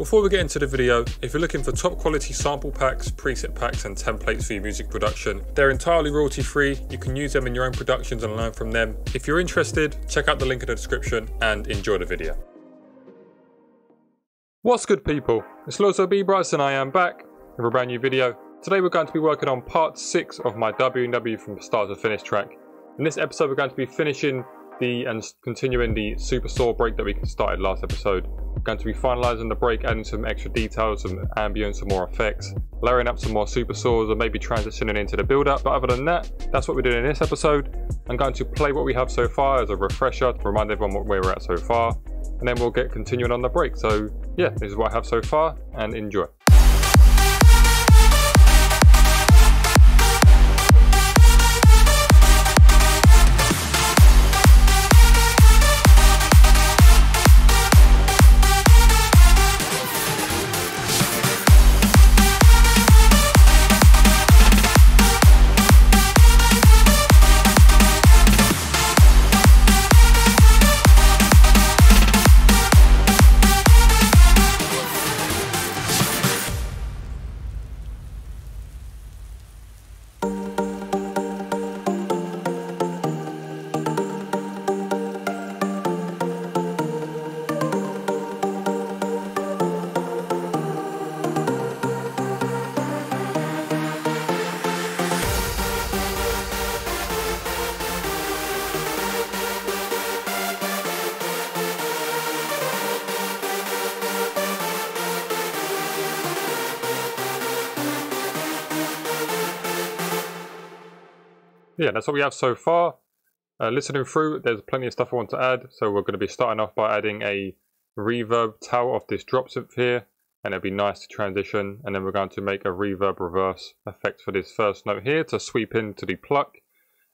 Before we get into the video, if you're looking for top quality sample packs, preset packs and templates for your music production, they're entirely royalty free. You can use them in your own productions and learn from them. If you're interested, check out the link in the description and enjoy the video. What's good people, it's Lozo B and I am back with a brand new video. Today we're going to be working on part 6 of my W&W from start to finish track. In this episode we're going to be finishing continuing the Supersaws break that we started last episode. We're going to be finalising the break, adding some extra details, some ambience, some more effects, layering up some more Supersaws and maybe transitioning into the build up. But other than that, that's what we're doing in this episode. I'm going to play what we have so far as a refresher to remind everyone what we're at so far. And then we'll get continuing on the break. So yeah, this is what I have so far and enjoy. Yeah, that's what we have so far. Listening through, there's plenty of stuff I want to add, so we're going to be starting off by adding a reverb tail off this drop synth here, and it'll be nice to transition, and then we're going to make a reverb reverse effect for this first note here to sweep into the pluck,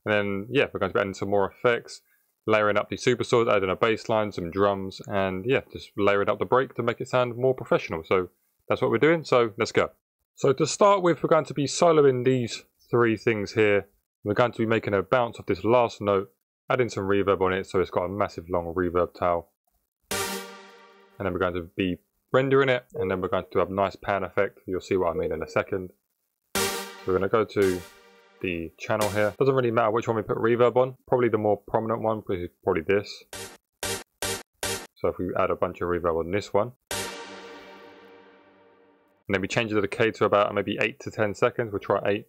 and then yeah, we're going to be adding some more effects, layering up the Supersaws, adding a bass line, some drums, and yeah, just layering up the break to make it sound more professional. So that's what we're doing, so let's go. So to start with, we're going to be soloing these three things here. We're going to be making a bounce off this last note, adding some reverb on it so it's got a massive long reverb tail. And then we're going to be rendering it, and then we're going to have a nice pan effect. You'll see what I mean in a second. We're going to go to the channel here. Doesn't really matter which one we put reverb on. Probably the more prominent one is probably this. So if we add a bunch of reverb on this one. And then we change the decay to about maybe 8 to 10 seconds. We'll try 8.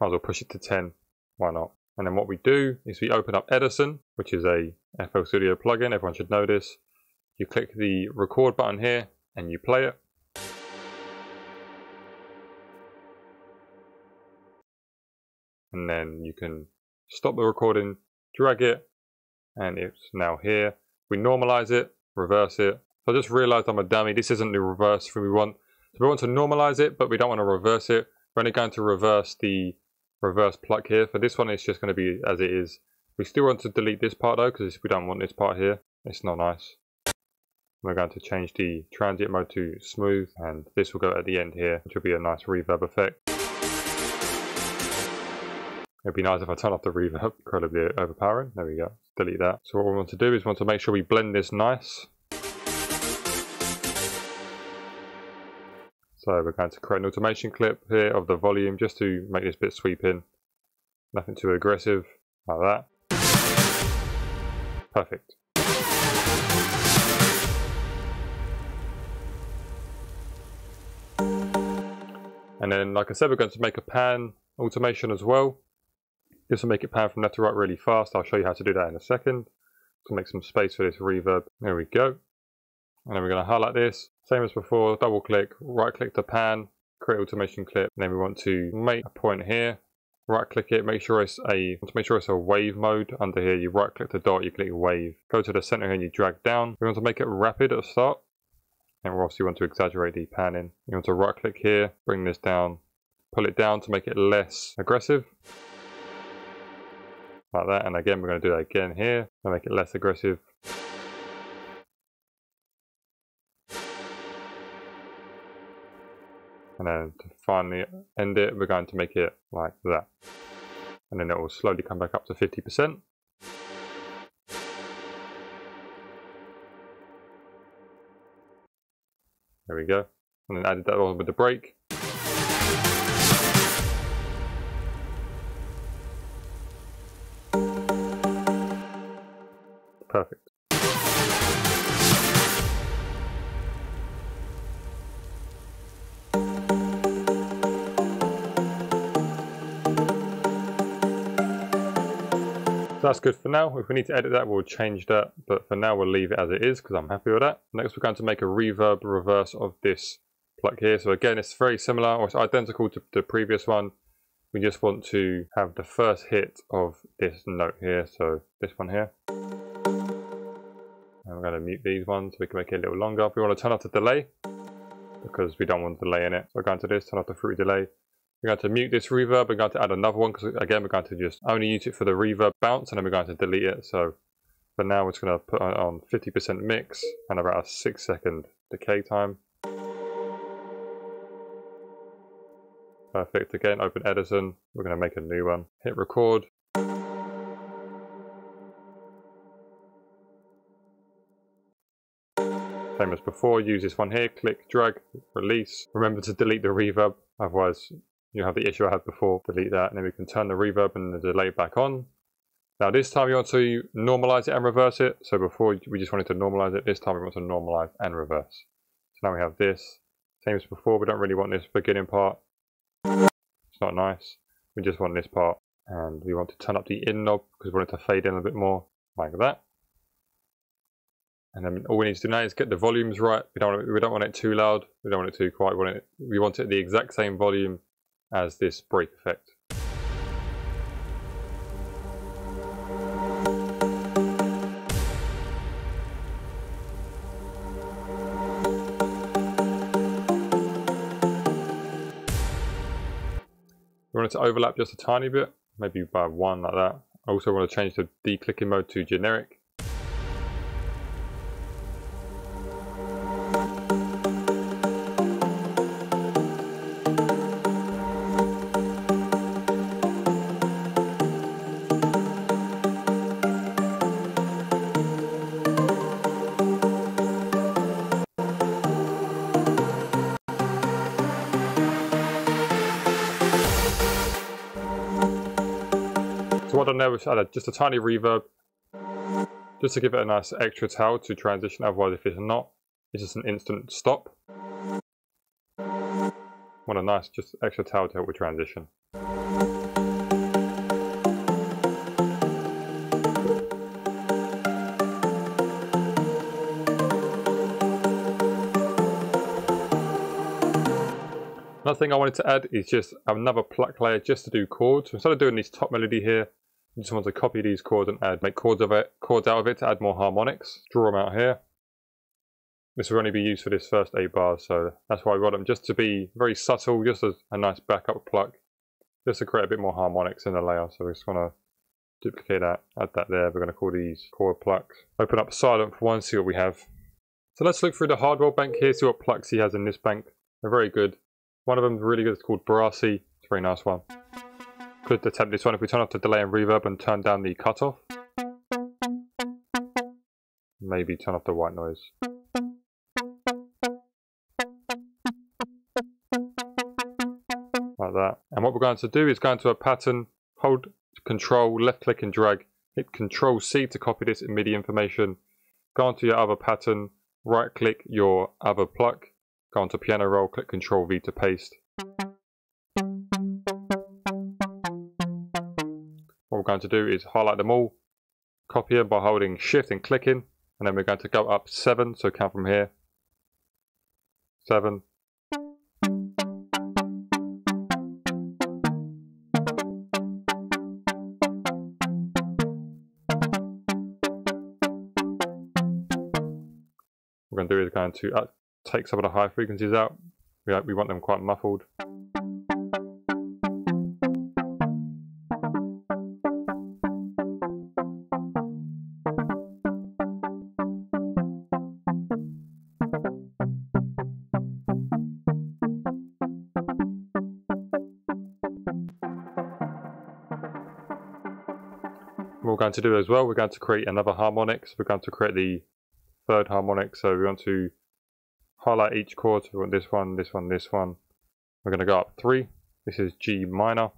Might as well push it to 10, why not? And then what we do is we open up Edison, which is a FL Studio plugin, everyone should know this. You click the record button here and you play it. And then you can stop the recording, drag it, and it's now here. We normalize it, reverse it. So I just realized I'm a dummy, this isn't the reverse thing we want. So we want to normalize it, but we don't want to reverse it. We're only going to reverse the reverse pluck here. For this one, it's just going to be as it is. We still want to delete this part though, because we don't want this part here. It's not nice. We're going to change the transient mode to smooth, and this will go at the end here, which will be a nice reverb effect. It'd be nice if I turn off the reverb, incredibly overpowering. There we go, delete that. So what we want to do is we want to make sure we blend this nice. So we're going to create an automation clip here of the volume just to make this bit sweep in. Nothing too aggressive, like that. Perfect. And then, like I said, we're going to make a pan automation as well. This will make it pan from left to right really fast. I'll show you how to do that in a second. To make some space for this reverb. There we go. And then we're going to highlight this, same as before, double click, right click to pan, create automation clip, and then we want to make a point here, right click it, make sure it's a wave mode under here, you right click the dot, you click wave, go to the center here and you drag down. We want to make it rapid at the start, and we obviously want to exaggerate the panning. You want to right click here, bring this down, pull it down to make it less aggressive. Like that, and again we're going to do that again here, to make it less aggressive. And then to finally end it, we're going to make it like that. And then it will slowly come back up to 50%. There we go. And then added that on with the break. Perfect. So that's good for now. If we need to edit that, we'll change that, but for now we'll leave it as it is because I'm happy with that. Next, we're going to make a reverb reverse of this plug here. So again, it's very similar, or it's identical to the previous one. We just want to have the first hit of this note here, so this one here. And we're going to mute these ones so we can make it a little longer. We want to turn off the delay because we don't want delay in it. So we're going to do this, turn off the fruity delay. We're going to mute this reverb, we're going to add another one because again we're going to just only use it for the reverb bounce and then we're going to delete it. So for now we're just going to put on 50% mix and about a 6-second decay time. Perfect. Again, open Edison, we're going to make a new one. Hit record. Same as before, use this one here, click, drag, release. Remember to delete the reverb, otherwise you have the issue I had before. Delete that, and then we can turn the reverb and the delay back on. Now this time you want to normalize it and reverse it. So before we just wanted to normalize it, this time we want to normalize and reverse. So now we have this. Same as before, we don't really want this beginning part. It's not nice. We just want this part. And we want to turn up the in knob because we want it to fade in a bit more, like that. And then all we need to do now is get the volumes right. We don't want it too loud. We don't want it too quiet. We want it at the exact same volume as this break effect. We want it to overlap just a tiny bit, maybe by one like that. I also want to change the declicking mode to generic. Add just a tiny reverb just to give it a nice extra tail to transition, otherwise if it's not, it's just an instant stop. What a nice just extra tail to help with transition. Another thing I wanted to add is just another pluck layer just to do chords. So instead of doing this top melody here, I just want to copy these chords and make chords out of it to add more harmonics. Draw them out here. This will only be used for this first 8 bars, so that's why I got them, just to be very subtle, just as a nice backup pluck, just to create a bit more harmonics in the layer. So we just want to duplicate that, add that there. We're going to call these chord plucks. Open up silent for one, see what we have. So let's look through the hardware bank here, see what plucks he has in this bank. They're very good. One of them is really good, it's called Brassy. It's a very nice one. Could attempt this one if we turn off the delay and reverb and turn down the cutoff. Maybe turn off the white noise. Like that. And what we're going to do is go into a pattern, hold control, left click and drag, hit control C to copy this MIDI information, go onto your other pattern, right click your other pluck, go onto piano roll, click control V to paste. What we're going to do is highlight them all, copy them by holding shift and clicking, and then we're going to go up 7, so count from here, 7, we're going to do is going to take some of the high frequencies out, we want them quite muffled. We're going to do as well, we're going to create another harmonic. So we're going to create the third harmonic, so we want to highlight each chord. So we want this one, this one, this one. We're going to go up 3. This is G minor.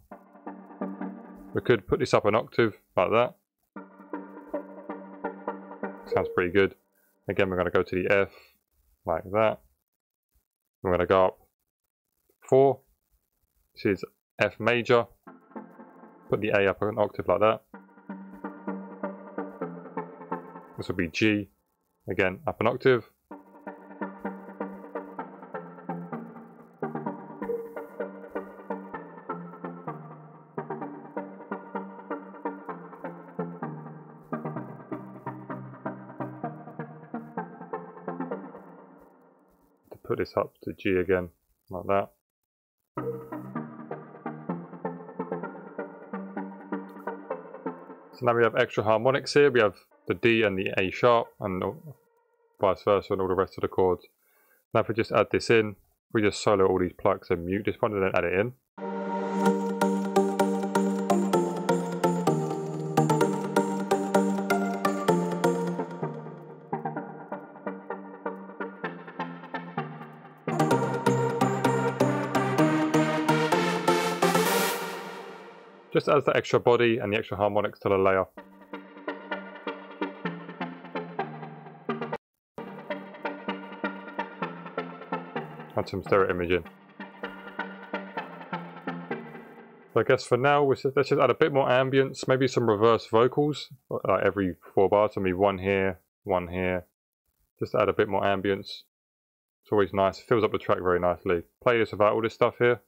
We could put this up an octave like that. Sounds pretty good. Again, we're going to go to the F like that. We're going to go up 4. This is F major. Put the A up an octave like that. This will be G. Again, up an octave. Put this up to G again, like that. So now we have extra harmonics here. We have the D and the A sharp, and vice versa, and all the rest of the chords. Now if we just add this in, we just solo all these plucks and mute this one and then add it in. Just adds the extra body and the extra harmonics to the layer. Add some stereo imaging. So I guess for now, let's just add a bit more ambience, maybe some reverse vocals, like every 4 bars, so maybe one here, one here. Just to add a bit more ambience. It's always nice, it fills up the track very nicely. Play this without all this stuff here.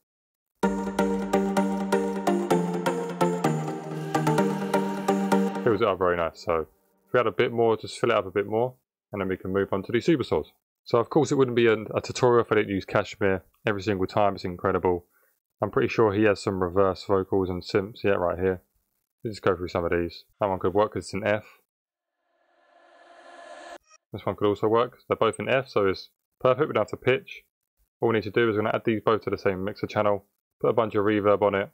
Fills it up very nice, so if we add a bit more, just fill it up a bit more, and then we can move on to the Supersaws. So of course it wouldn't be a tutorial if I didn't use Kashmir every single time. It's incredible. I'm pretty sure he has some reverse vocals and synths, yeah, right here. Let's just go through some of these. That one could work because it's in F. This one could also work. They're both in F, so it's perfect. We don't have to pitch. All we need to do is we're going to add these both to the same mixer channel, put a bunch of reverb on it.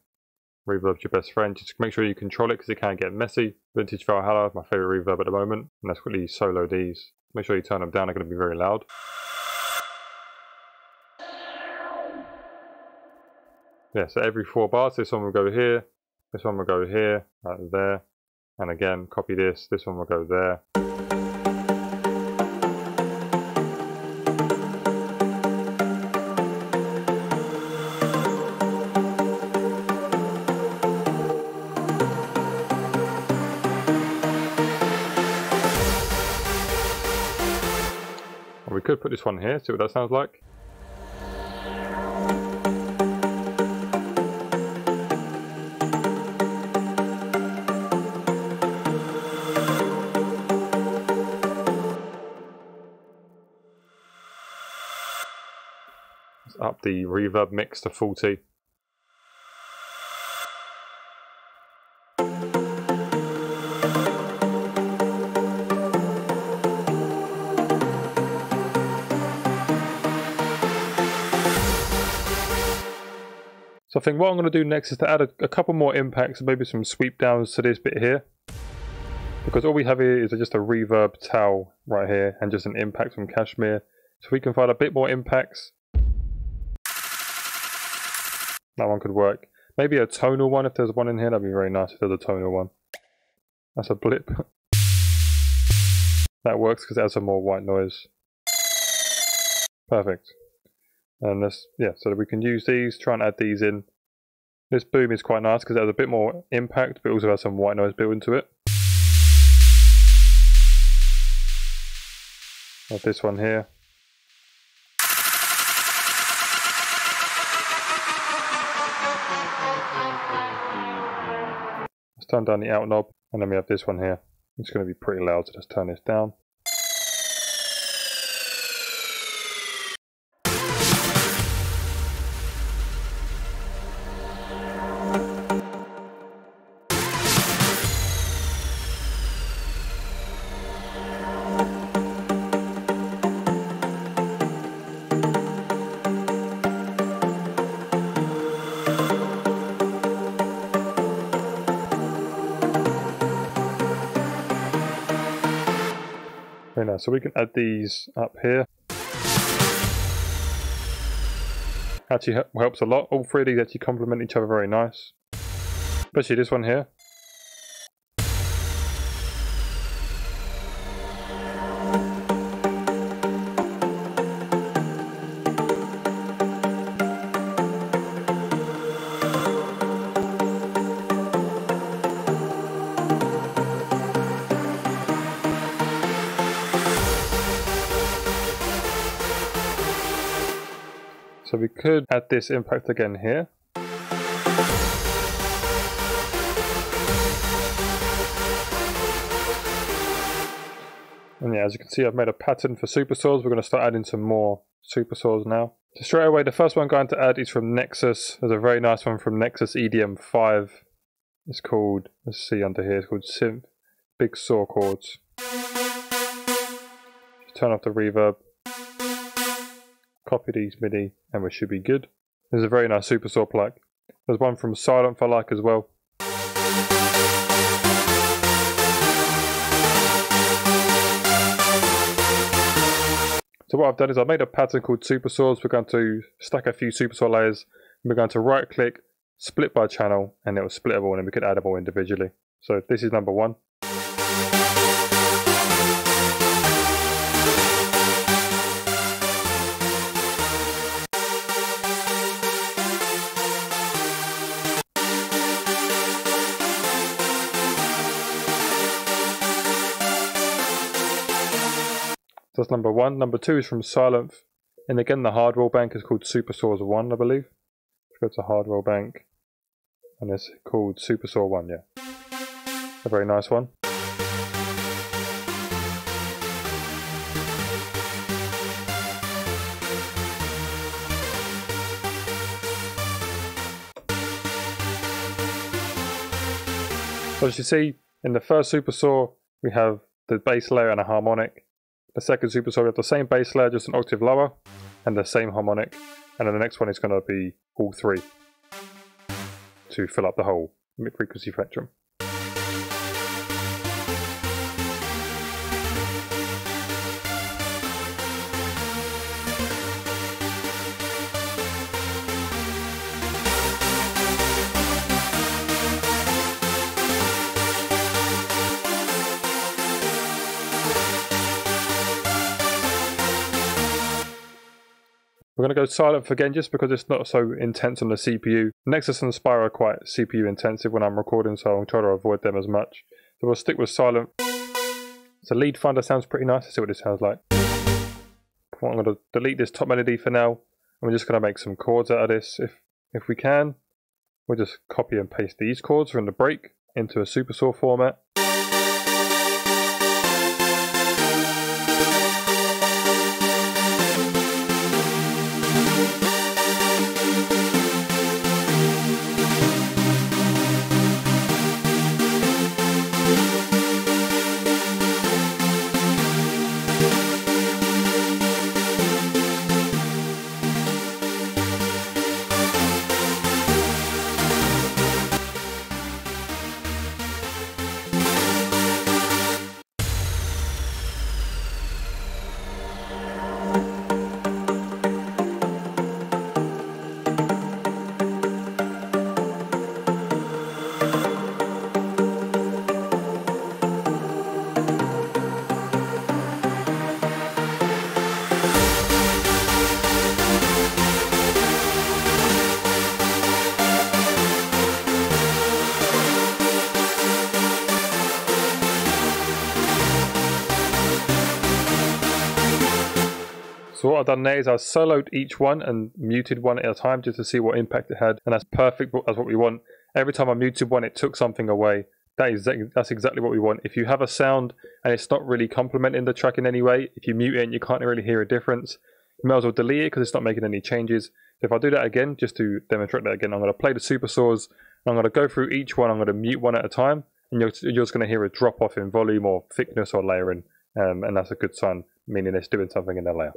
Reverb's your best friend. Just make sure you control it because it can get messy. Vintage Valhalla is my favourite reverb at the moment. And let's quickly solo these. Make sure you turn them down, they're going to be very loud. Yeah, so every 4 bars, this one will go here. This one will go here, right there. And again, copy this. This one will go there. We could put this one here, see what that sounds like. Let's up the reverb mix to 40. So I think what I'm going to do next is to add a couple more impacts, maybe some sweep downs to this bit here. Because all we have here is just a reverb towel right here and just an impact from Kashmir. So we can find a bit more impacts. That one could work. Maybe a tonal one if there's one in here. That'd be very nice if there's a tonal one. That's a blip. That works because it adds some more white noise. Perfect. And this, yeah, so that we can use these, try and add these in. This boom is quite nice because it has a bit more impact, but it also has some white noise built into it. Like this one here. Let's turn down the out knob, and then we have this one here. It's going to be pretty loud, so let's turn this down. So we can add these up here. actually helps a lot. All three of these actually complement each other very nice. Especially this one here. So we could add this impact again here. And yeah, as you can see, I've made a pattern for Supersaws. We're going to start adding some more Supersaws now. So straight away, the first one I'm going to add is from Nexus. There's a very nice one from Nexus EDM5. It's called, let's see under here, it's called Synth Big Saw Chords. Turn off the reverb. Copy these MIDI and we should be good. There's a very nice Supersaw plug. There's one from Silent for Like as well. So what I've done is I've made a pattern called Supersaws. We're going to stack a few Supersaw layers. We're going to right click, split by channel, and it will split them all and we could add them all individually. So this is number one. That's number one. Number two is from Silent, and again the hardware bank is called Supersaws 1, I believe. Let's go to hardware bank, and it's called Supersaw 1, yeah. A very nice one. So as you see, in the first Supersaw, we have the bass layer and a harmonic. The second Supersaw, we have the same bass layer, just an octave lower, and the same harmonic. And then the next one is going to be all three to fill up the whole mid-frequency spectrum. We're going to go silent for again just because it's not so intense on the CPU. Nexus and Spire are quite CPU intensive when I'm recording, so I'll try to avoid them as much. So we'll stick with silent. So lead thunder sounds pretty nice. Let's see what this sounds like. I'm going to delete this top melody for now. And we're just going to make some chords out of this. If we can, we'll just copy and paste these chords from the break into a Supersaw format. So what I've done there is I soloed each one and muted one at a time just to see what impact it had, and that's perfect, that's what we want. Every time I muted one, it took something away. That's exactly what we want. If you have a sound and it's not really complementing the track in any way, if you mute it and you can't really hear a difference, you may as well delete it because it's not making any changes. If I do that again, just to demonstrate that again, I'm going to play the Supersaws, and I'm going to go through each one, I'm going to mute one at a time, and you're just going to hear a drop off in volume or thickness or layering, and that's a good sign, meaning it's doing something in their layer.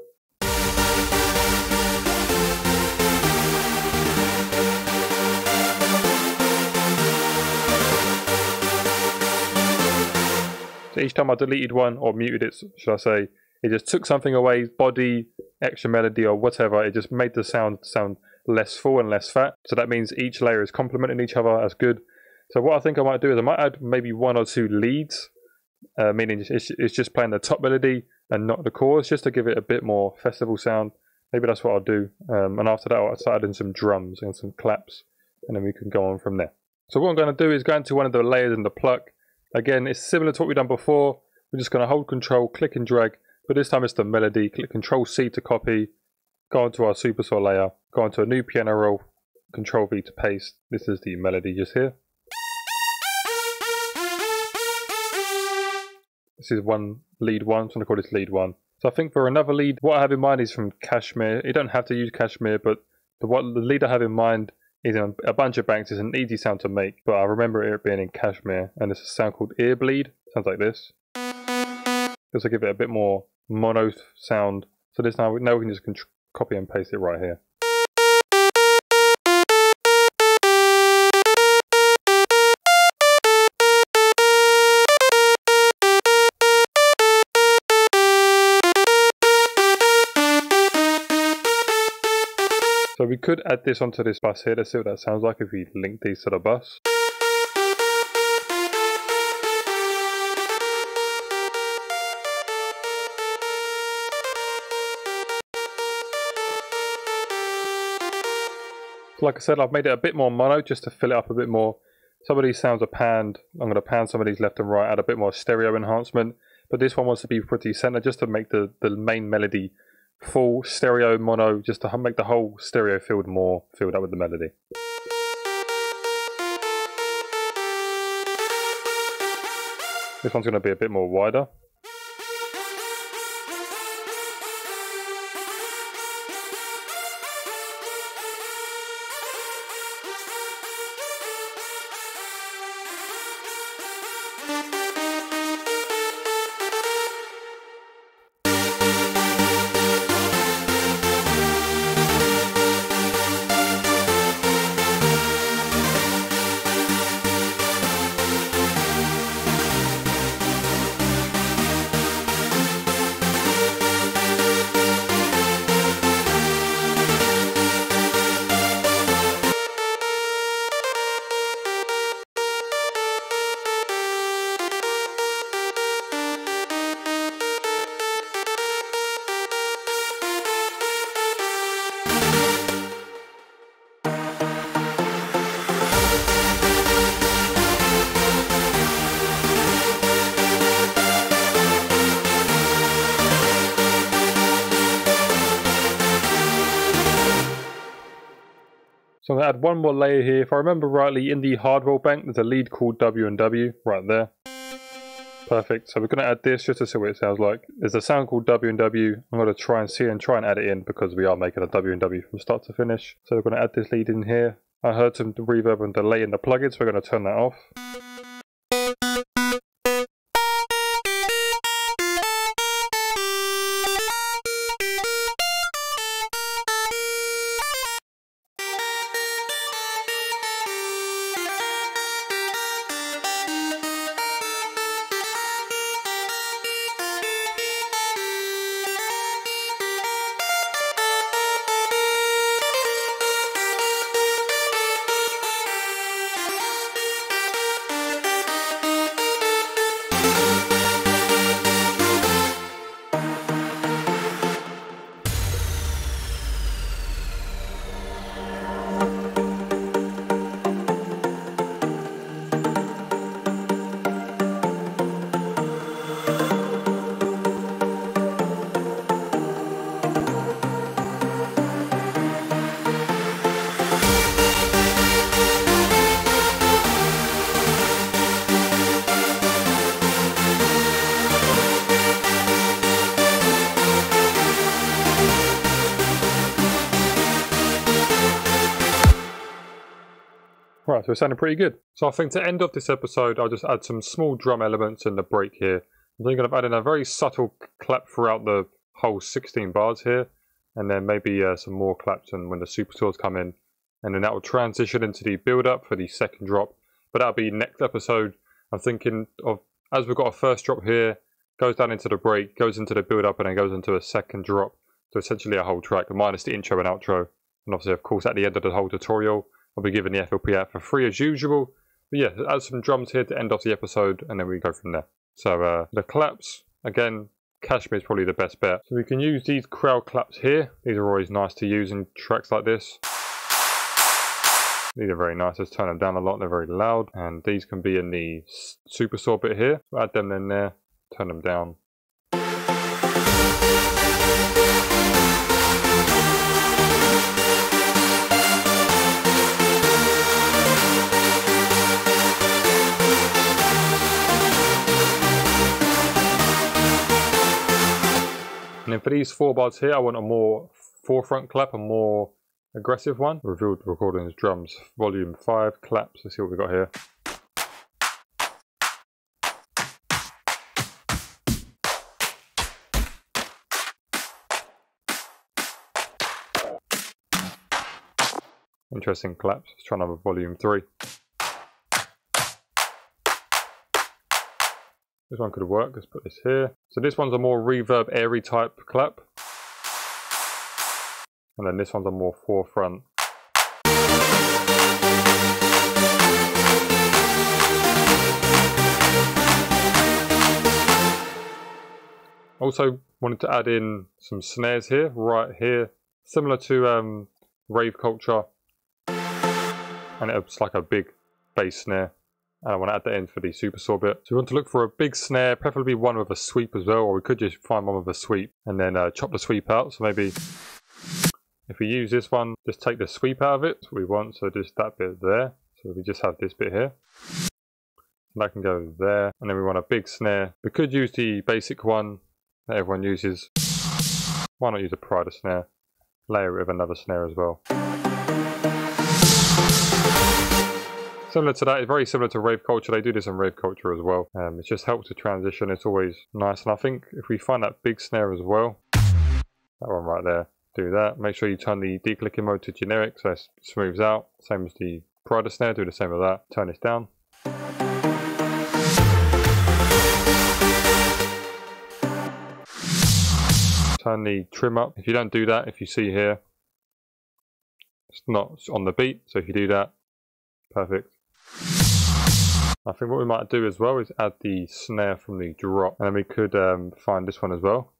So each time I deleted one or muted it, should I say, it just took something away, body, extra melody or whatever. It just made the sound less full and less fat. So that means each layer is complementing each other. That's good. So what I think I might do is I might add maybe one or two leads, meaning it's just playing the top melody and not the chorus, just to give it a bit more festival sound. Maybe that's what I'll do. And after that, I'll start adding some drums and some claps, and then we can go on from there. So what I'm going to do is go into one of the layers in the pluck. Again, it's similar to what we've done before. We're just going to hold control, click and drag, but this time it's the melody. Click control C to copy, go onto our Supersaw layer, go onto a new piano roll, control V to paste. This is the melody just here. This is one lead one, I'm going to call this lead one. So I think for another lead, what I have in mind is from Kashmir. You don't have to use Kashmir, but the lead I have in mind is in a bunch of banks. It's an easy sound to make, but I remember it being in Kashmir, and it's a sound called ear bleed. Sounds like this. Just to give it a bit more mono sound. So this now we can just copy and paste it right here. So we could add this onto this bus here. Let's see what that sounds like if we link these to the bus. So like I said, I've made it a bit more mono just to fill it up a bit more. Some of these sounds are panned. I'm going to pan some of these left and right, add a bit more stereo enhancement. But this one wants to be pretty centered just to make the main melody full stereo mono, just to make the whole stereo field more filled up with the melody. This one's going to be a bit more wider. So I'm going to add one more layer here. If I remember rightly, in the hard roll bank, there's a lead called W&W right there. Perfect. So we're going to add this just to see what it sounds like. There's a sound called W&W. I'm going to try and see and try and add it in because we are making a W&W from start to finish. So we're going to add this lead in here. I heard some reverb and delay in the plugin, so we're going to turn that off. Right, so it's sounding pretty good. So I think to end off this episode, I'll just add some small drum elements in the break here. I'm thinking of adding a very subtle clap throughout the whole 16 bars here, and then maybe some more claps and when the Supersaws come in, and then that will transition into the build-up for the second drop. But that'll be next episode. I'm thinking of, as we've got a first drop here, goes down into the break, goes into the build-up, and then goes into a second drop. So essentially a whole track, minus the intro and outro. And obviously, of course, at the end of the whole tutorial, I'll be giving the FLP out for free as usual. But yeah, add some drums here to end off the episode, and then we go from there. So the claps, again, Kashmir is probably the best bet. So we can use these crowd claps here. These are always nice to use in tracks like this. These are very nice. Let's turn them down a lot. They're very loud. And these can be in the Supersaw bit here. So add them in there, turn them down. And then for these four bars here, I want a more forefront clap, a more aggressive one. Revealed Recordings drums, volume 5, claps. Let's see what we got here. Interesting claps. Let's try another volume 3. This one could work. Let's put this here. So this one's a more reverb, airy type clap. And then this one's a more forefront. Also wanted to add in some snares here, right here. Similar to Rave Culture. And it's like a big bass snare. And I want to add that in for the Supersaw bit. So we want to look for a big snare, preferably one with a sweep as well, or we could just find one with a sweep and then chop the sweep out. So maybe if we use this one, just take the sweep out of it. That's what we want, so just that bit there. So we just have this bit here. And that can go there. And then we want a big snare. We could use the basic one that everyone uses. Why not use a Prider snare? Layer it with another snare as well. Similar to that, it's very similar to Rave Culture. They do this in Rave Culture as well. It just helps to transition. It's always nice. And I think if we find that big snare as well, that one right there, do that. Make sure you turn the declicking mode to generic so it smooths out. Same as the Prider snare, do the same with that. Turn this down. Turn the trim up. If you don't do that, if you see here, it's not on the beat. So if you do that, perfect. I think what we might do as well is add the snare from the drop, and then we could find this one as well.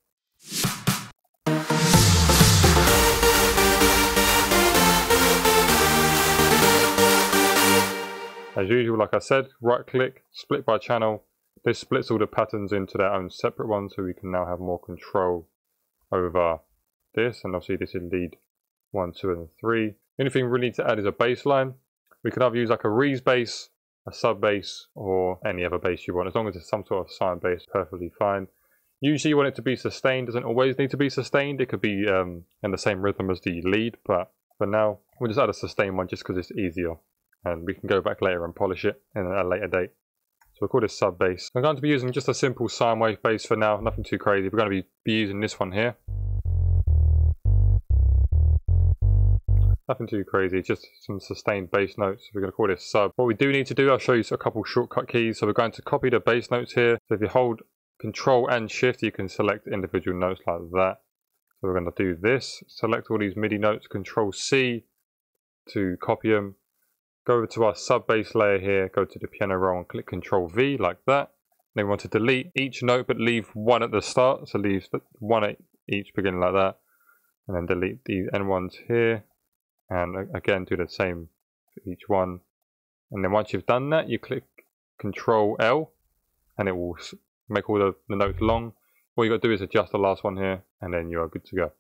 As usual, like I said, right click, split by channel. This splits all the patterns into their own separate ones, so we can now have more control over this. And obviously this is lead 1, 2 and 3. The only thing we really need to add is a bass line. We could either use like a Rees bass, a sub bass, or any other bass you want. As long as it's some sort of sine bass, perfectly fine. Usually you want it to be sustained. Doesn't always need to be sustained. It could be in the same rhythm as the lead, but for now we'll just add a sustained one just because it's easier. And we can go back later and polish it in a later date. So we'll call this sub bass. I'm going to be using just a simple sine wave bass for now, nothing too crazy. We're going to be using this one here. Nothing too crazy, just some sustained bass notes. We're going to call this sub. What we do need to do, I'll show you a couple shortcut keys. So we're going to copy the bass notes here. So if you hold Control and Shift, you can select individual notes like that. So we're going to do this. Select all these MIDI notes, Control C to copy them. Go over to our sub bass layer here, go to the piano roll and click Control V like that. And then we want to delete each note but leave one at the start. So leave one at each beginning like that. And then delete these end ones here. And again, do the same for each one. And then once you've done that, you click Control L and it will make all the notes long. All you got to do is adjust the last one here and then you are good to go.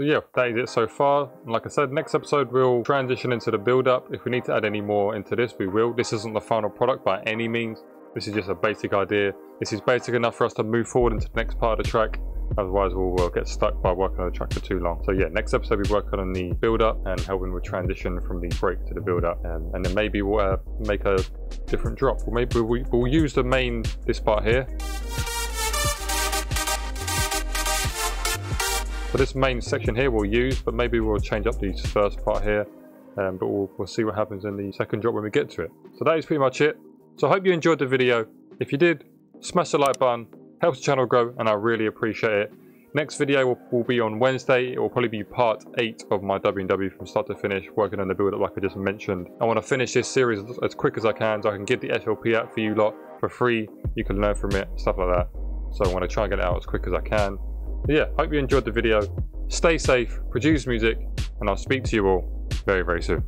So yeah, that is it so far. And like I said, next episode we'll transition into the build-up. If we need to add any more into this, we will. This isn't the final product by any means. This is just a basic idea. This is basic enough for us to move forward into the next part of the track. Otherwise we'll get stuck by working on the track for too long. So yeah, next episode we'll work on the build-up and helping with transition from the break to the build-up, and then maybe we'll make a different drop. Or maybe we'll use the main, this part here. So this main section here we'll use, but maybe we'll change up the first part here, but we'll see what happens in the second drop when we get to it. So that is pretty much it. So I hope you enjoyed the video. If you did, smash the like button. Helps the channel grow and I really appreciate it. Next video will be on Wednesday. It will probably be part 8 of my W&W from start to finish, working on the build up like I just mentioned. I want to finish this series as quick as I can so I can give the FLP out for you lot for free. You can learn from it, stuff like that. So I want to try and get it out as quick as I can. But yeah, hope you enjoyed the video. Stay safe, produce music, and I'll speak to you all very, very soon.